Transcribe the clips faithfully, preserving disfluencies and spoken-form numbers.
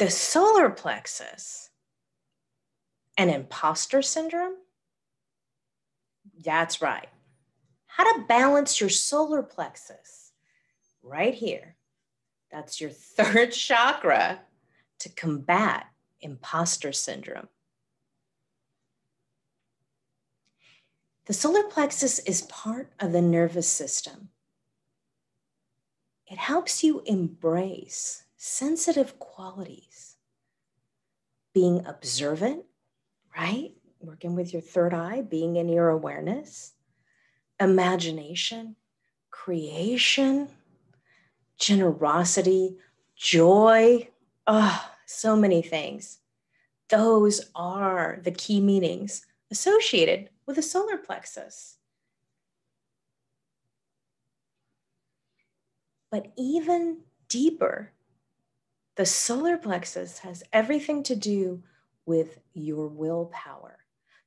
the solar plexus and imposter syndrome? That's right. How to balance your solar plexus right here. That's your third chakra to combat imposter syndrome. The solar plexus is part of the nervous system. It helps you embrace sensitive qualities. Being observant, right? Working with your third eye, being in your awareness, imagination, creation, generosity, joy, oh, so many things. Those are the key meanings associated with the solar plexus. But even deeper, the solar plexus has everything to do with your willpower.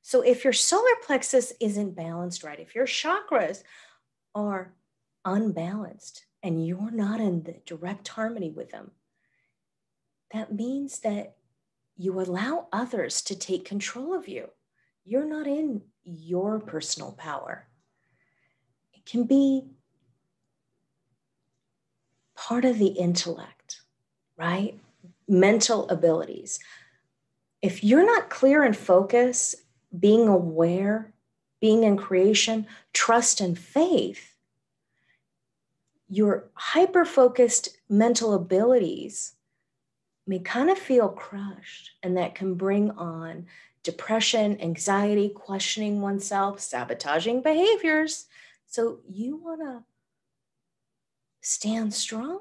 So if your solar plexus isn't balanced right, if your chakras are unbalanced and you're not in the direct harmony with them, that means that you allow others to take control of you. You're not in your personal power. It can be part of the intellect, right? Mental abilities. If you're not clear and focused, being aware, being in creation, trust and faith, your hyper-focused mental abilities may kind of feel crushed, and that can bring on depression, anxiety, questioning oneself, sabotaging behaviors. So you want to stand strong.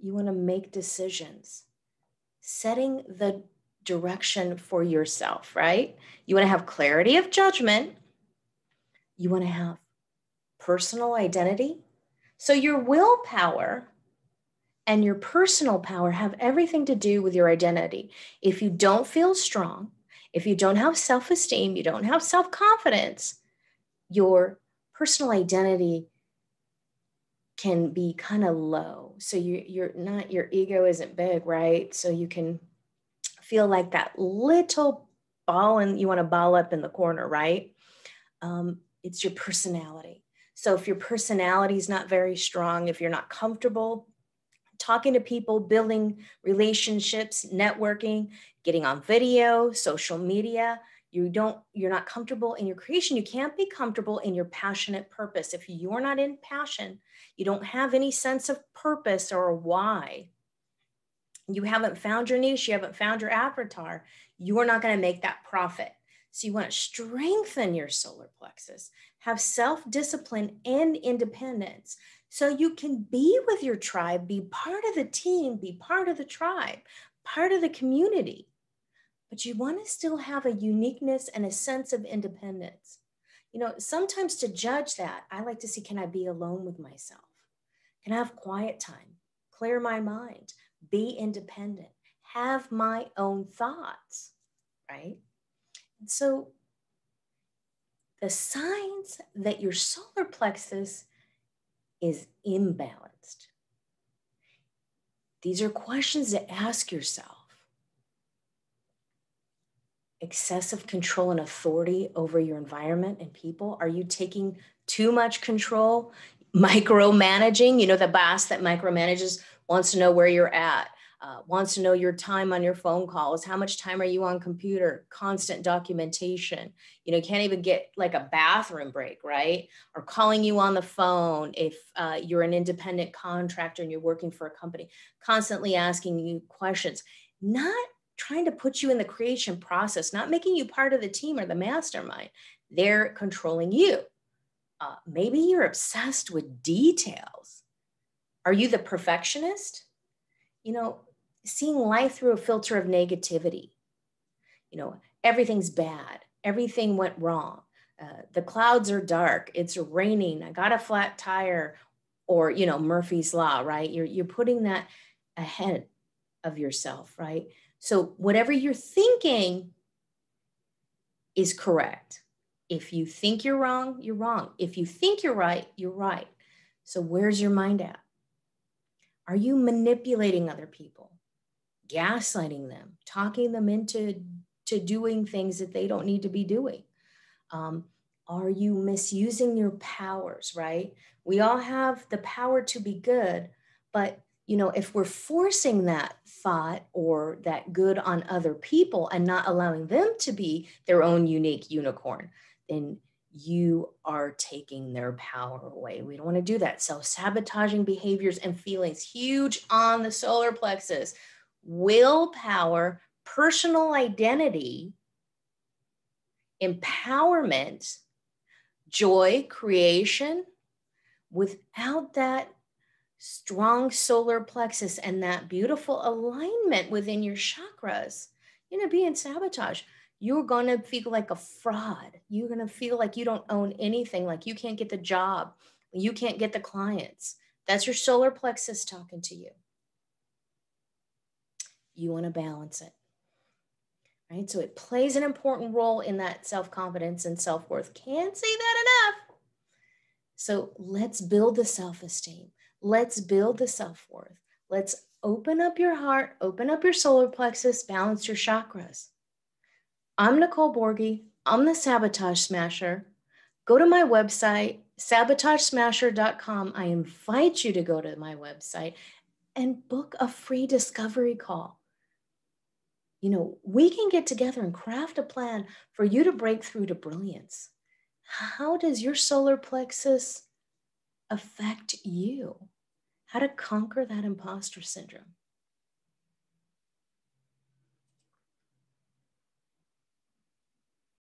You want to make decisions, setting the direction for yourself, right? You want to have clarity of judgment. You want to have personal identity. So your willpower and your personal power have everything to do with your identity. If you don't feel strong, if you don't have self-esteem, you don't have self-confidence, your personal identity can be kind of low. So you, you're not, your ego isn't big, right? So you can feel like that little ball and you want to ball up in the corner, right? Um, it's your personality. So if your personality is not very strong, if you're not comfortable talking to people, building relationships, networking, getting on video, social media, you don't, you're not comfortable in your creation. You can't be comfortable in your passionate purpose. If you're not in passion, you don't have any sense of purpose or why. You haven't found your niche. You haven't found your avatar. You're not going to make that profit. So you want to strengthen your solar plexus, have self-discipline and independence so you can be with your tribe, be part of the team, be part of the tribe, part of the community. But you want to still have a uniqueness and a sense of independence. You know, sometimes to judge that, I like to see, can I be alone with myself? Can I have quiet time, clear my mind, be independent, have my own thoughts, right? And so the signs that your solar plexus is imbalanced. These are questions to ask yourself. Excessive control and authority over your environment and people? Are you taking too much control? Micromanaging, you know, the boss that micromanages wants to know where you're at, uh, wants to know your time on your phone calls, how much time are you on computer, constant documentation, you know, can't even get like a bathroom break, right? Or calling you on the phone if uh, you're an independent contractor and you're working for a company, constantly asking you questions, not trying to put you in the creation process, not making you part of the team or the mastermind. They're controlling you. Uh, maybe you're obsessed with details. Are you the perfectionist? You know, seeing life through a filter of negativity. You know, everything's bad. Everything went wrong. Uh, the clouds are dark. It's raining. I got a flat tire. Or, you know, Murphy's Law, right? You're, you're putting that ahead of yourself, right? So whatever you're thinking is correct. If you think you're wrong, you're wrong. If you think you're right, you're right. So where's your mind at? Are you manipulating other people? gaslighting them, talking them into to doing things that they don't need to be doing? Um, are you misusing your powers, right? We all have the power to be good, but you know, if we're forcing that thought or that good on other people and not allowing them to be their own unique unicorn, then you are taking their power away. We don't want to do that. Self-sabotaging behaviors and feelings, huge on the solar plexus. Willpower, personal identity, empowerment, joy, creation. Without that strong solar plexus and that beautiful alignment within your chakras, you're going to be in sabotage. You're going to feel like a fraud. You're going to feel like you don't own anything, like you can't get the job, you can't get the clients. That's your solar plexus talking to you. You want to balance it, right? So it plays an important role in that self-confidence and self-worth. Can't say that enough. So let's build the self-esteem. Let's build the self-worth. Let's open up your heart, open up your solar plexus, balance your chakras. I'm Nicole Borghi. I'm the Sabotage Smasher. Go to my website, sabotage smasher dot com. I invite you to go to my website and book a free discovery call. You know, we can get together and craft a plan for you to break through to brilliance. How does your solar plexus affect you? How to conquer that imposter syndrome?